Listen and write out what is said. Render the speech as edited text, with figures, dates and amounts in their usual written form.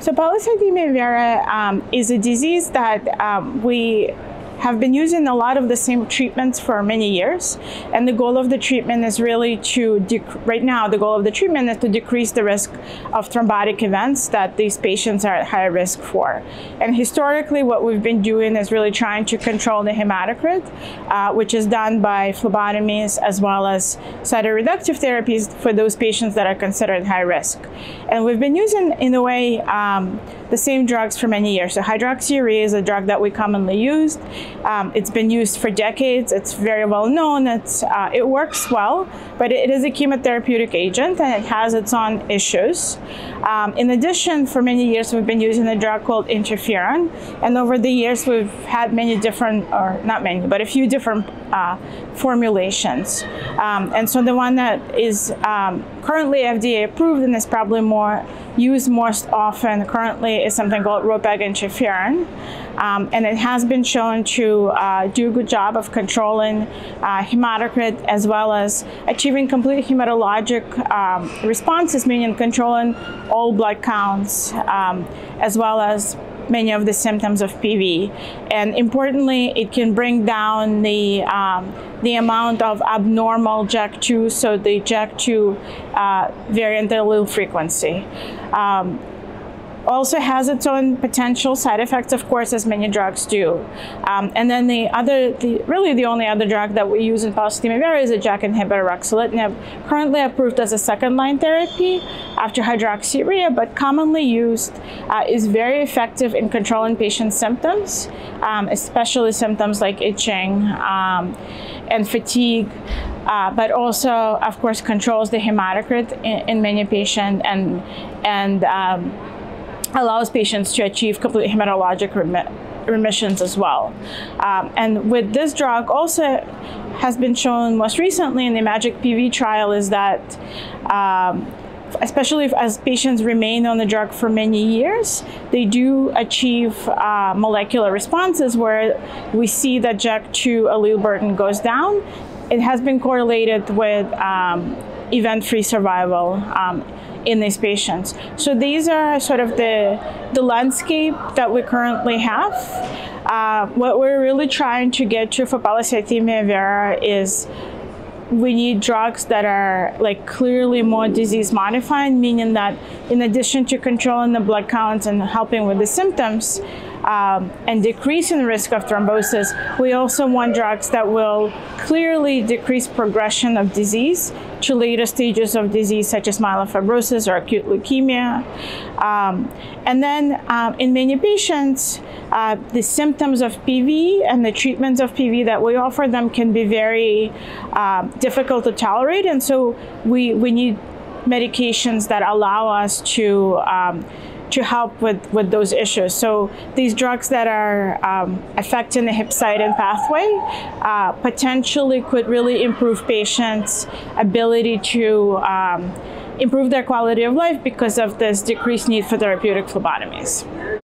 So polycythemia vera is a disease that we have been using a lot of the same treatments for many years. And the goal of the treatment is really to, right now, the goal of the treatment is to decrease the risk of thrombotic events that these patients are at higher risk for. And historically, what we've been doing is really trying to control the hematocrit, which is done by phlebotomies as well as cytoreductive therapies for those patients that are considered high risk. And we've been using, in a way, the same drugs for many years. So hydroxyurea is a drug that we commonly used. It's been used for decades. It's very well known. It works well, but it is a chemotherapeutic agent and it has its own issues. In addition, for many years, we've been using a drug called interferon. And over the years, we've had many different, or not many, but a few different formulations. And so the one that is currently FDA approved and is probably more used most often currently is something called ropeginterferon. And it has been shown to do a good job of controlling hematocrit as well as achieving complete hematologic responses, meaning controlling all blood counts as well as many of the symptoms of PV. And importantly, it can bring down the amount of abnormal JAK2, so the JAK2 variant allele frequency. Also has its own potential side effects, of course, as many drugs do. And then really the only other drug that we use in polycythemia vera is a JAK inhibitor, ruxolitinib, currently approved as a second-line therapy after hydroxyurea, but commonly used, is very effective in controlling patient symptoms, especially symptoms like itching and fatigue. But also, of course, controls the hematocrit in many patients and allows patients to achieve complete hematologic remissions as well. And with this drug also has been shown most recently in the MAGIC-PV trial is that especially as patients remain on the drug for many years, they do achieve molecular responses where we see that JAK2 allele burden goes down. It has been correlated with event-free survival in these patients. So these are sort of the landscape that we currently have. What we're really trying to get to for polycythemia vera is we need drugs that are like clearly more disease modifying, meaning that in addition to controlling the blood counts and helping with the symptoms and decreasing the risk of thrombosis, we also want drugs that will clearly decrease progression of disease to later stages of disease such as myelofibrosis or acute leukemia. And then in many patients, the symptoms of PV and the treatments of PV that we offer them can be very difficult to tolerate. And so we need medications that allow us to help with those issues. So these drugs that are affecting the hepcidin pathway potentially could really improve patients' ability to improve their quality of life because of this decreased need for therapeutic phlebotomies.